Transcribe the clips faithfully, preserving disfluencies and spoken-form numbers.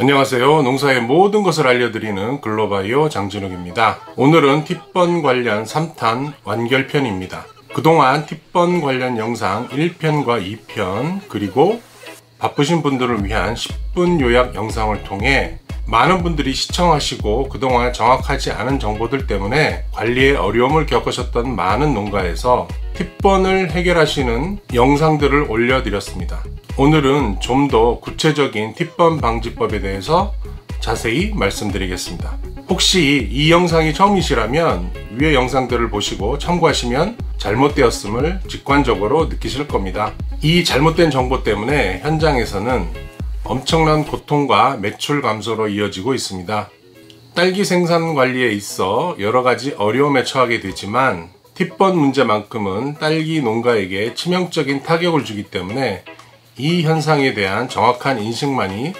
안녕하세요. 농사의 모든 것을 알려드리는 글로바이오 장진욱입니다. 오늘은 팁번 관련 삼 탄 완결편입니다. 그동안 팁번 관련 영상 일 편과 이 편 그리고 바쁘신 분들을 위한 십 분 요약 영상을 통해 많은 분들이 시청하시고 그동안 정확하지 않은 정보들 때문에 관리에 어려움을 겪으셨던 많은 농가에서 팁번을 해결하시는 영상들을 올려드렸습니다. 오늘은 좀 더 구체적인 팁번 방지법에 대해서 자세히 말씀드리겠습니다. 혹시 이 영상이 처음이시라면 위의 영상들을 보시고 참고하시면 잘못되었음을 직관적으로 느끼실 겁니다. 이 잘못된 정보 때문에 현장에서는 엄청난 고통과 매출 감소로 이어지고 있습니다. 딸기 생산 관리에 있어 여러가지 어려움에 처하게 되지만 팁번 문제만큼은 딸기 농가에게 치명적인 타격을 주기 때문에 이 현상에 대한 정확한 인식만이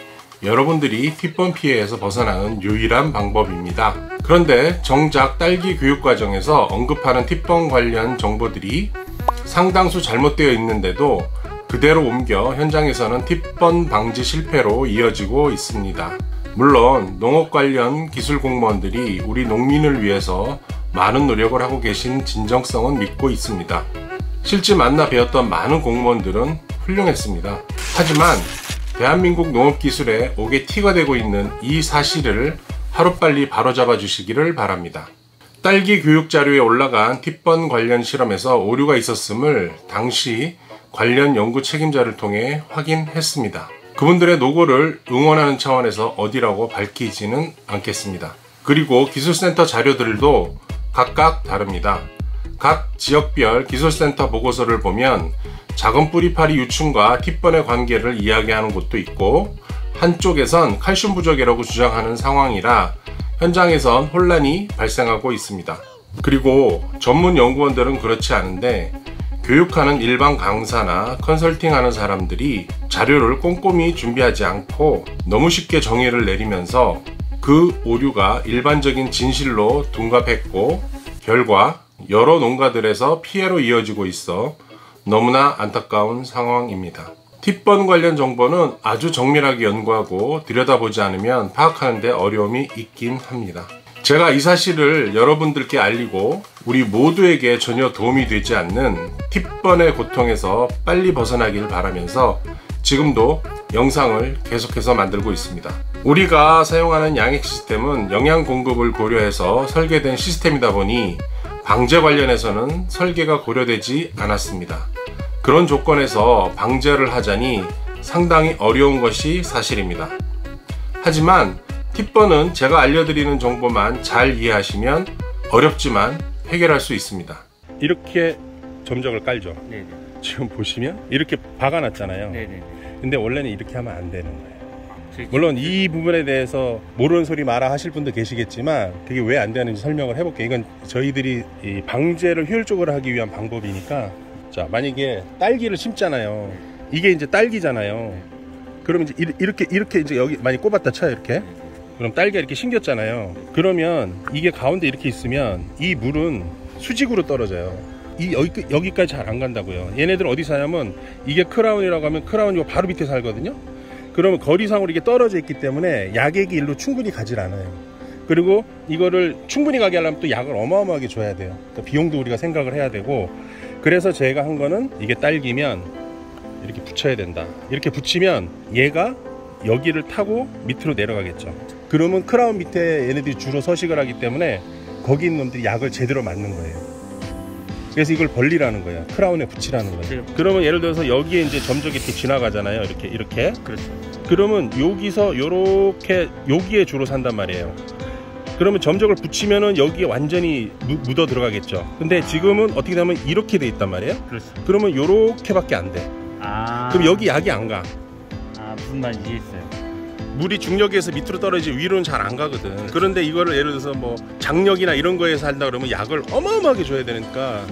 여러분들이 팁번 피해에서 벗어나는 유일한 방법입니다. 그런데 정작 딸기 교육 과정에서 언급하는 팁번 관련 정보들이 상당수 잘못되어 있는데도 그대로 옮겨 현장에서는 팁번 방지 실패로 이어지고 있습니다. 물론 농업 관련 기술 공무원들이 우리 농민을 위해서 많은 노력을 하고 계신 진정성은 믿고 있습니다. 실제 만나 배웠던 많은 공무원들은 훌륭했습니다. 하지만 대한민국 농업기술에 옥에 티가 되고 있는 이 사실을 하루빨리 바로잡아 주시기를 바랍니다. 딸기 교육 자료에 올라간 팁번 관련 실험에서 오류가 있었음을 당시 관련 연구 책임자를 통해 확인했습니다. 그분들의 노고를 응원하는 차원에서 어디라고 밝히지는 않겠습니다. 그리고 기술센터 자료들도 각각 다릅니다. 각 지역별 기술센터 보고서를 보면 작은 뿌리파리 유충과 팁번의 관계를 이야기하는 곳도 있고 한쪽에선 칼슘 부족이라고 주장하는 상황이라 현장에선 혼란이 발생하고 있습니다. 그리고 전문 연구원들은 그렇지 않은데 교육하는 일반 강사나 컨설팅하는 사람들이 자료를 꼼꼼히 준비하지 않고 너무 쉽게 정의를 내리면서 그 오류가 일반적인 진실로 둔갑했고 결과 여러 농가들에서 피해로 이어지고 있어 너무나 안타까운 상황입니다. 팁번 관련 정보는 아주 정밀하게 연구하고 들여다보지 않으면 파악하는 데 어려움이 있긴 합니다. 제가 이 사실을 여러분들께 알리고 우리 모두에게 전혀 도움이 되지 않는 팁번의 고통에서 빨리 벗어나길 바라면서 지금도 영상을 계속해서 만들고 있습니다. 우리가 사용하는 양액 시스템은 영양 공급을 고려해서 설계된 시스템이다 보니 방제 관련해서는 설계가 고려되지 않았습니다. 그런 조건에서 방제를 하자니 상당히 어려운 것이 사실입니다. 하지만 팁번은 제가 알려드리는 정보만 잘 이해하시면 어렵지만 해결할 수 있습니다. 이렇게 점적을 깔죠. 네네. 지금 보시면 이렇게 박아놨잖아요. 네네. 근데 원래는 이렇게 하면 안 되는 거예요. 아, 물론 이 부분에 대해서 모르는 소리 마라 하실 분도 계시겠지만 그게 왜 안 되는지 설명을 해볼게요. 이건 저희들이 이 방제를 효율적으로 하기 위한 방법이니까, 자 만약에 딸기를 심잖아요. 이게 이제 딸기잖아요. 그러면 이제 이렇게 이렇게 이제 여기 많이 꼽았다 쳐요. 이렇게. 그럼 딸기가 이렇게 심겼잖아요. 그러면 이게 가운데 이렇게 있으면 이 물은 수직으로 떨어져요. 이 여기, 여기까지 잘 안 간다고요. 얘네들은 어디 사냐면 이게 크라운이라고 하면 크라운이고 바로 밑에 살거든요. 그러면 거리상으로 이게 떨어져 있기 때문에 약액이 일로 충분히 가질 않아요. 그리고 이거를 충분히 가게 하려면 또 약을 어마어마하게 줘야 돼요. 그러니까 비용도 우리가 생각을 해야 되고, 그래서 제가 한 거는 이게 딸기면 이렇게 붙여야 된다. 이렇게 붙이면 얘가 여기를 타고 밑으로 내려가겠죠. 그러면 크라운 밑에 얘네들이 주로 서식을 하기 때문에 거기 있는 놈들이 약을 제대로 맞는 거예요. 그래서 이걸 벌리라는 거예요. 크라운에 붙이라는 거예요. 그러면 예를 들어서 여기에 이제 점적이 이렇게 지나가잖아요. 이렇게 이렇게. 그렇죠. 그러면 여기서 요렇게 여기에 주로 산단 말이에요. 그러면 점적을 붙이면은 여기에 완전히 묻어 들어가겠죠. 근데 지금은 어떻게 되면 이렇게 돼 있단 말이에요. 그렇죠. 그러면 요렇게밖에 안 돼. 아. 그럼 여기 약이 안 가. 아, 무슨 말인지 이해했어요. 물이 중력에서 밑으로 떨어지지 위로는 잘 안 가거든. 그렇죠. 그런데 이거를 예를 들어서 뭐 장력이나 이런 거에서 한다 그러면 약을 어마어마하게 줘야 되니까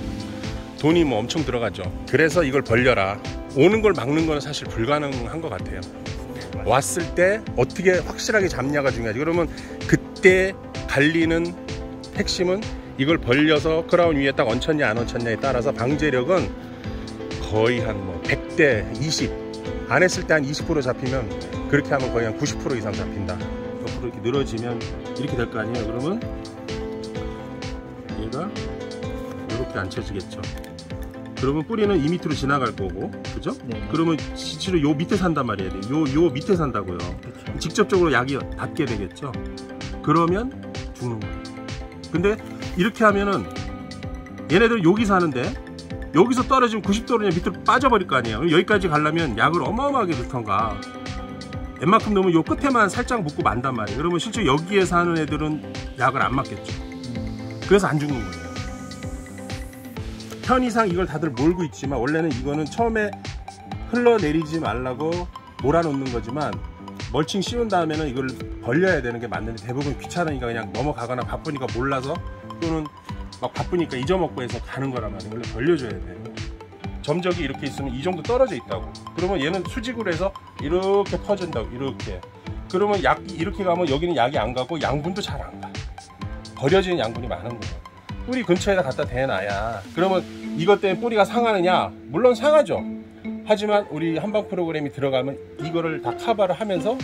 돈이 뭐 엄청 들어가죠. 그래서 이걸 벌려라. 오는 걸 막는 거는 사실 불가능한 것 같아요. 맞아요. 왔을 때 어떻게 확실하게 잡냐가 중요하지. 그러면 그때 갈리는 핵심은 이걸 벌려서 크라운 위에 딱 얹혔냐 안 얹혔냐에 따라서 방제력은 거의 한 뭐 백 대 이십, 안 했을 때 한 이십 퍼센트 잡히면 그렇게 하면 거의 한 구십 퍼센트 이상 잡힌다. 옆으로 이렇게 늘어지면 이렇게 될 거 아니에요. 그러면 얘가 이렇게 안 쳐지겠죠. 그러면 뿌리는 이 밑으로 지나갈 거고, 그죠? 네. 그러면 실제로 요 밑에 산단 말이에요. 요, 요 밑에 산다고요. 그쵸. 직접적으로 약이 닿게 되겠죠. 그러면 죽는 거예요. 근데 이렇게 하면은 얘네들 여기 사는데 여기서 떨어지면 구십 도로 밑으로 빠져버릴 거 아니에요. 여기까지 가려면 약을 어마어마하게 넣던가 웬만큼 넣으면 요 끝에만 살짝 묶고 만단 말이에요. 그러면 실제 여기에 사는 애들은 약을 안 맞겠죠. 그래서 안 죽는 거예요. 편의상 이걸 다들 몰고 있지만 원래는 이거는 처음에 흘러내리지 말라고 몰아놓는 거지만 멀칭 씌운 다음에는 이걸 벌려야 되는 게 맞는데 대부분 귀찮으니까 그냥 넘어가거나 바쁘니까 몰라서 또는 막 바쁘니까 잊어먹고 해서 가는 거란 말이에요. 원래 벌려줘야 돼요. 점적이 이렇게 있으면 이 정도 떨어져 있다고. 그러면 얘는 수직으로 해서 이렇게 퍼진다고. 이렇게. 그러면 약 이렇게 가면 여기는 약이 안 가고 양분도 잘 안 가. 버려지는 양분이 많은 거예요. 뿌리 근처에다 갖다 대놔야. 그러면 이것 때문에 뿌리가 상하느냐? 물론 상하죠. 하지만 우리 한방 프로그램이 들어가면 이거를 다 커버를 하면서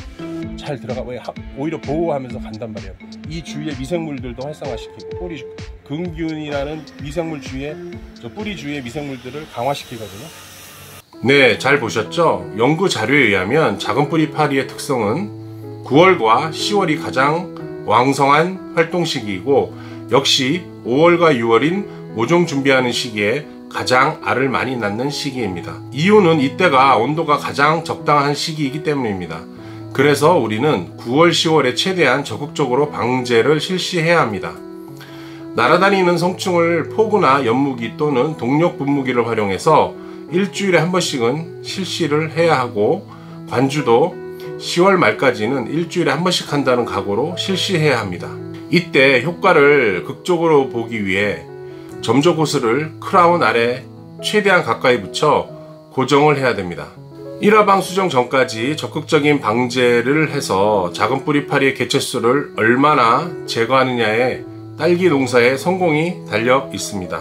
잘 들어가고 오히려 보호하면서 간단 말이에요. 이 주위에 미생물들도 활성화시키고 뿌리 근균이라는 미생물 주위에 저 뿌리 주위의 미생물들을 강화시키거든요. 네, 잘 보셨죠? 연구 자료에 의하면 작은 뿌리 파리의 특성은 구월과 시월이 가장 왕성한 활동 시기이고 역시 오월과 유월인 모종 준비하는 시기에 가장 알을 많이 낳는 시기입니다. 이유는 이때가 온도가 가장 적당한 시기이기 때문입니다. 그래서 우리는 구월, 시월에 최대한 적극적으로 방제를 실시해야 합니다. 날아다니는 성충을 포구나 연무기 또는 동력 분무기를 활용해서 일주일에 한 번씩은 실시를 해야 하고 관주도 시월 말까지는 일주일에 한 번씩 한다는 각오로 실시해야 합니다. 이때 효과를 극적으로 보기 위해 점저고스를 크라운 아래 최대한 가까이 붙여 고정을 해야 됩니다. 일화방 수정 전까지 적극적인 방제를 해서 작은 뿌리파리의 개체수를 얼마나 제거하느냐에 딸기 농사의 성공이 달려 있습니다.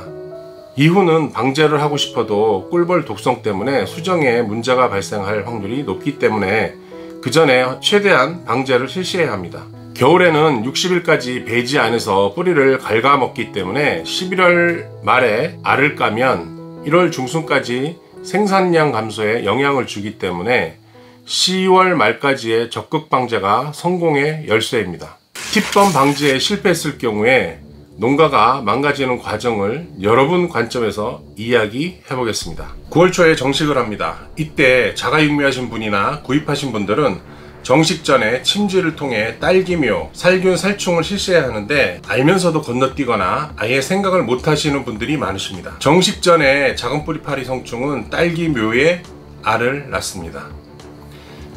이후는 방제를 하고 싶어도 꿀벌 독성 때문에 수정에 문제가 발생할 확률이 높기 때문에 그 전에 최대한 방제를 실시해야 합니다. 겨울에는 육십 일까지 배지 안에서 뿌리를 갉아먹기 때문에 십일월 말에 알을 까면 일월 중순까지 생산량 감소에 영향을 주기 때문에 시월 말까지의 적극 방제가 성공의 열쇠입니다. 팁번 방제에 실패했을 경우에 농가가 망가지는 과정을 여러분 관점에서 이야기해 보겠습니다. 구월 초에 정식을 합니다. 이때 자가 육묘하신 분이나 구입하신 분들은 정식 전에 침지를 통해 딸기묘, 살균, 살충을 실시해야 하는데 알면서도 건너뛰거나 아예 생각을 못하시는 분들이 많으십니다. 정식 전에 작은 뿌리파리 성충은 딸기묘에 알을 낳습니다.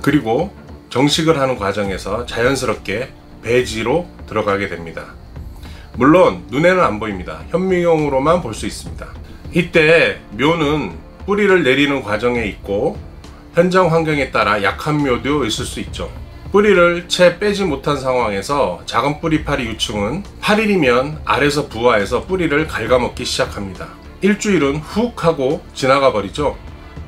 그리고 정식을 하는 과정에서 자연스럽게 배지로 들어가게 됩니다. 물론 눈에는 안 보입니다. 현미경으로만 볼 수 있습니다. 이때 묘는 뿌리를 내리는 과정에 있고 현장 환경에 따라 약한 묘도 있을 수 있죠. 뿌리를 채 빼지 못한 상황에서 작은 뿌리파리 유충은 팔 일이면 알에서 부화해서 뿌리를 갉아먹기 시작합니다. 일주일은 훅 하고 지나가 버리죠.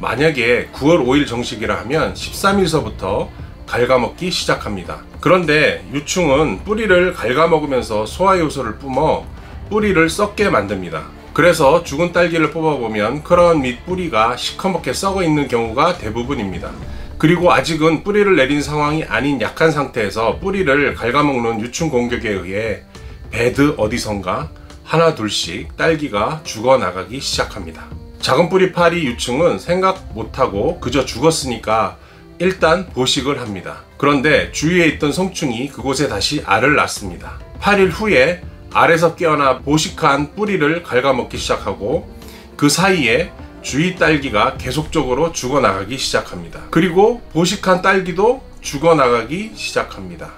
만약에 구월 오일 정식이라 하면 십삼 일서부터 갉아먹기 시작합니다. 그런데 유충은 뿌리를 갉아먹으면서 소화효소를 뿜어 뿌리를 썩게 만듭니다. 그래서 죽은 딸기를 뽑아보면 크라운 밑 뿌리가 시커멓게 썩어 있는 경우가 대부분입니다. 그리고 아직은 뿌리를 내린 상황이 아닌 약한 상태에서 뿌리를 갉아먹는 유충 공격에 의해 배드 어디선가 하나 둘씩 딸기가 죽어나가기 시작합니다. 작은 뿌리 파리 유충은 생각 못하고 그저 죽었으니까 일단 보식을 합니다. 그런데 주위에 있던 성충이 그곳에 다시 알을 낳습니다. 팔 일 후에 알에서 깨어나 보식한 뿌리를 갉아먹기 시작하고 그 사이에 주위 딸기가 계속적으로 죽어나가기 시작합니다. 그리고 보식한 딸기도 죽어나가기 시작합니다.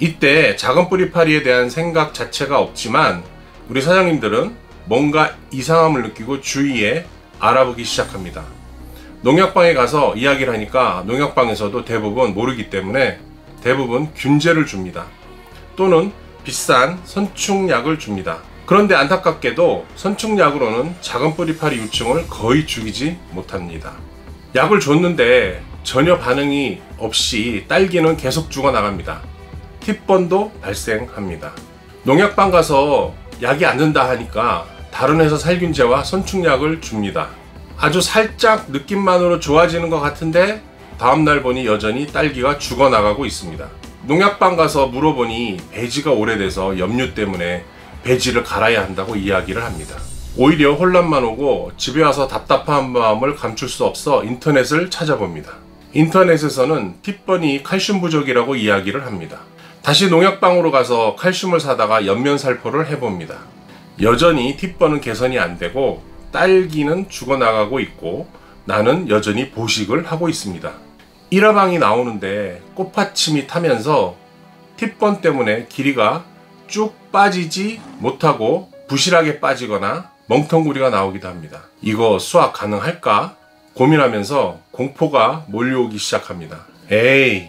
이때 작은 뿌리파리에 대한 생각 자체가 없지만 우리 사장님들은 뭔가 이상함을 느끼고 주위에 알아보기 시작합니다. 농약방에 가서 이야기를 하니까 농약방에서도 대부분 모르기 때문에 대부분 균제를 줍니다. 또는 비싼 선충약을 줍니다. 그런데 안타깝게도 선충약으로는 작은 뿌리파리 유충을 거의 죽이지 못합니다. 약을 줬는데 전혀 반응이 없이 딸기는 계속 죽어나갑니다. 팁번도 발생합니다. 농약방 가서 약이 안 된다 하니까 다른 회사 살균제와 선충약을 줍니다. 아주 살짝 느낌만으로 좋아지는 것 같은데 다음날 보니 여전히 딸기가 죽어나가고 있습니다. 농약방 가서 물어보니 배지가 오래돼서 염류 때문에 배지를 갈아야 한다고 이야기를 합니다. 오히려 혼란만 오고 집에 와서 답답한 마음을 감출 수 없어 인터넷을 찾아봅니다. 인터넷에서는 팁번이 칼슘 부족이라고 이야기를 합니다. 다시 농약방으로 가서 칼슘을 사다가 연면살포를 해봅니다. 여전히 팁번은 개선이 안되고 딸기는 죽어나가고 있고 나는 여전히 보식을 하고 있습니다. 일화방이 나오는데 꽃받침이 타면서 팁번 때문에 길이가 쭉 빠지지 못하고 부실하게 빠지거나 멍텅구리가 나오기도 합니다. 이거 수확 가능할까? 고민하면서 공포가 몰려오기 시작합니다. 에이,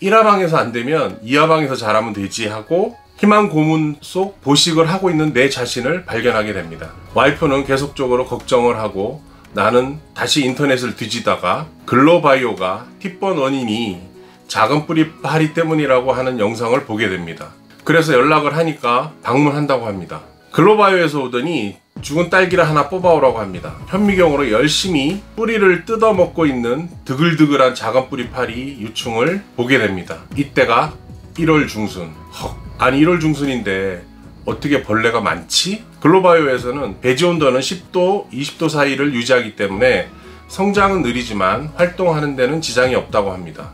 일화방에서 안되면 이화방에서 잘하면 되지 하고 희망 고문 속 보식을 하고 있는 내 자신을 발견하게 됩니다. 와이프는 계속적으로 걱정을 하고 나는 다시 인터넷을 뒤지다가 글로바이오가 팁번 원인이 작은 뿌리 파리 때문이라고 하는 영상을 보게 됩니다. 그래서 연락을 하니까 방문한다고 합니다. 글로바이오에서 오더니 죽은 딸기를 하나 뽑아오라고 합니다. 현미경으로 열심히 뿌리를 뜯어먹고 있는 드글드글한 작은 뿌리 파리 유충을 보게 됩니다. 이때가 일월 중순. 헉, 아니 일월 중순인데 어떻게 벌레가 많지? 글로바이오에서는 배지온도는 십 도, 이십 도 사이를 유지하기 때문에 성장은 느리지만 활동하는 데는 지장이 없다고 합니다.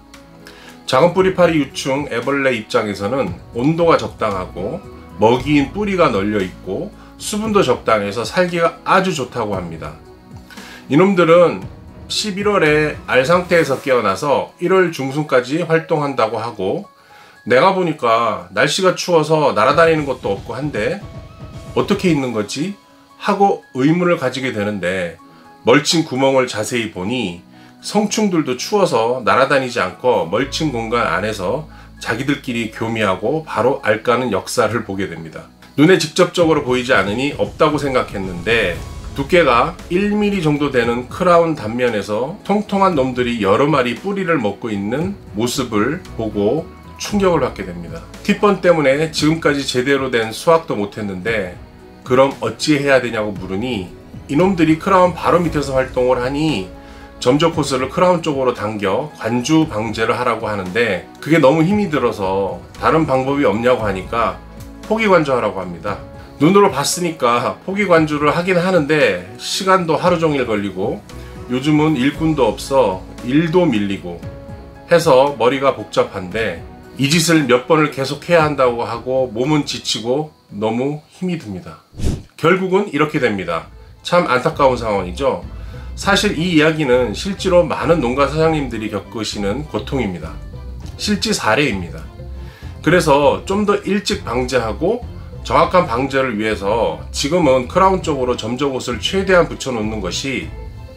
작은 뿌리파리 유충 애벌레 입장에서는 온도가 적당하고 먹이인 뿌리가 널려 있고 수분도 적당해서 살기가 아주 좋다고 합니다. 이놈들은 십일월에 알 상태에서 깨어나서 일월 중순까지 활동한다고 하고 내가 보니까 날씨가 추워서 날아다니는 것도 없고 한데 어떻게 있는 거지? 하고 의문을 가지게 되는데 멀친 구멍을 자세히 보니 성충들도 추워서 날아다니지 않고 멀친 공간 안에서 자기들끼리 교미하고 바로 알 까는 역사를 보게 됩니다. 눈에 직접적으로 보이지 않으니 없다고 생각했는데 두께가 일 밀리미터 정도 되는 크라운 단면에서 통통한 놈들이 여러 마리 뿌리를 먹고 있는 모습을 보고 충격을 받게 됩니다. 팁번 때문에 지금까지 제대로 된 수확도 못했는데 그럼 어찌 해야 되냐고 물으니 이놈들이 크라운 바로 밑에서 활동을 하니 점적 호스를 크라운 쪽으로 당겨 관주 방제를 하라고 하는데 그게 너무 힘이 들어서 다른 방법이 없냐고 하니까 포기 관주하라고 합니다. 눈으로 봤으니까 포기 관주를 하긴 하는데 시간도 하루 종일 걸리고 요즘은 일꾼도 없어 일도 밀리고 해서 머리가 복잡한데 이 짓을 몇 번을 계속 해야 한다고 하고 몸은 지치고 너무 힘이 듭니다. 결국은 이렇게 됩니다. 참 안타까운 상황이죠. 사실 이 이야기는 실제로 많은 농가 사장님들이 겪으시는 고통입니다. 실제 사례입니다. 그래서 좀 더 일찍 방제하고 정확한 방제를 위해서 지금은 크라운 쪽으로 점적 옷을 최대한 붙여 놓는 것이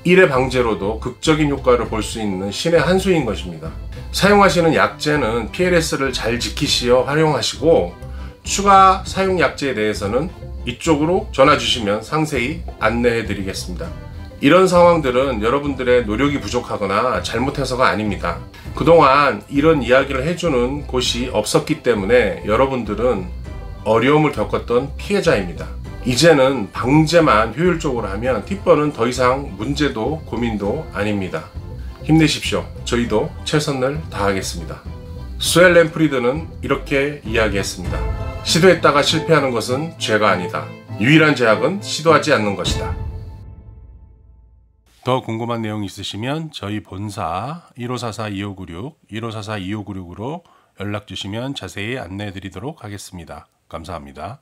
일의 방제로도 극적인 효과를 볼 수 있는 신의 한 수인 것입니다. 사용하시는 약제는 피 엘 에스를 잘 지키시어 활용하시고 추가 사용 약제에 대해서는 이쪽으로 전화 주시면 상세히 안내해 드리겠습니다. 이런 상황들은 여러분들의 노력이 부족하거나 잘못해서가 아닙니다. 그동안 이런 이야기를 해주는 곳이 없었기 때문에 여러분들은 어려움을 겪었던 피해자입니다. 이제는 방제만 효율적으로 하면 팁번은 더 이상 문제도 고민도 아닙니다. 힘내십시오. 저희도 최선을 다하겠습니다. 수엘 램프리드는 이렇게 이야기했습니다. 시도했다가 실패하는 것은 죄가 아니다. 유일한 죄악은 시도하지 않는 것이다. 더 궁금한 내용이 있으시면 저희 본사 일오사사 이오구육, 일오사사 이오구육으로 연락 주시면 자세히 안내해 드리도록 하겠습니다. 감사합니다.